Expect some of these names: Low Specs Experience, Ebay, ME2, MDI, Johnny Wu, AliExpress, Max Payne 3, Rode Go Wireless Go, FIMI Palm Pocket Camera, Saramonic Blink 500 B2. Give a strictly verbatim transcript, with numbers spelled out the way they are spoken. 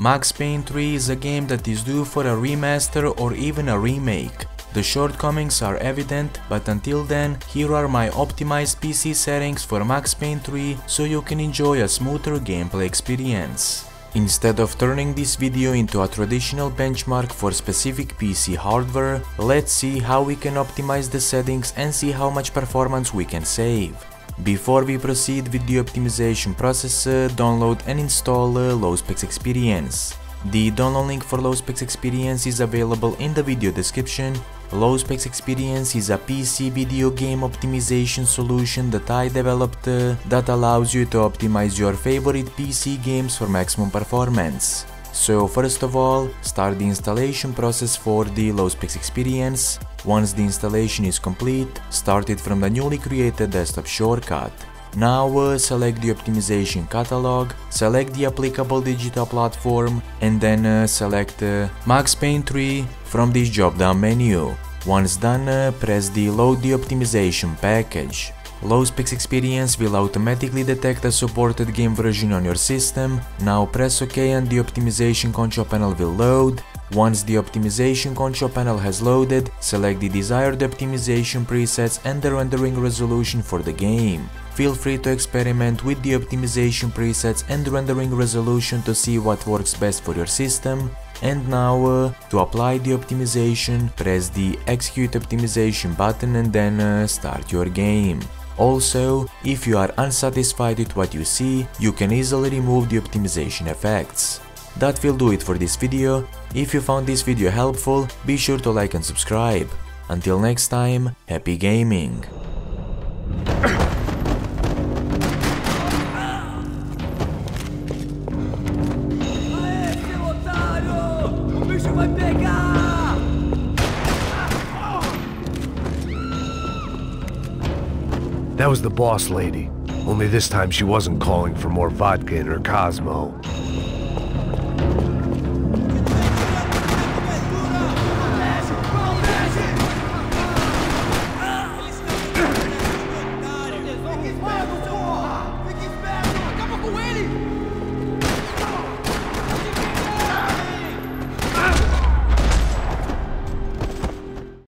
Max Payne three is a game that is due for a remaster or even a remake. The shortcomings are evident, but until then, here are my optimized P C settings for Max Payne three so you can enjoy a smoother gameplay experience. Instead of turning this video into a traditional benchmark for specific P C hardware, let's see how we can optimize the settings and see how much performance we can save. Before we proceed with the optimization process, uh, download and install uh, Low Specs Experience. The download link for Low Specs Experience is available in the video description. Low Specs Experience is a P C video game optimization solution that I developed uh, that allows you to optimize your favorite P C games for maximum performance. So first of all, start the installation process for the Low Specs Experience. Once the installation is complete, start it from the newly created desktop shortcut. Now uh, select the optimization catalog, select the applicable digital platform, and then uh, select uh, Max Payne three from this drop-down menu. Once done, uh, press the Load the Optimization Package. Low Specs Experience will automatically detect a supported game version on your system. Now press OK and the optimization control panel will load. Once the optimization control panel has loaded, select the desired optimization presets and the rendering resolution for the game. Feel free to experiment with the optimization presets and rendering resolution to see what works best for your system. And now, uh, to apply the optimization, press the Execute Optimization button and then uh, start your game. Also, if you are unsatisfied with what you see, you can easily remove the optimization effects. That will do it for this video. If you found this video helpful, be sure to like and subscribe. Until next time, happy gaming! That was the boss lady, only this time she wasn't calling for more vodka in her Cosmo.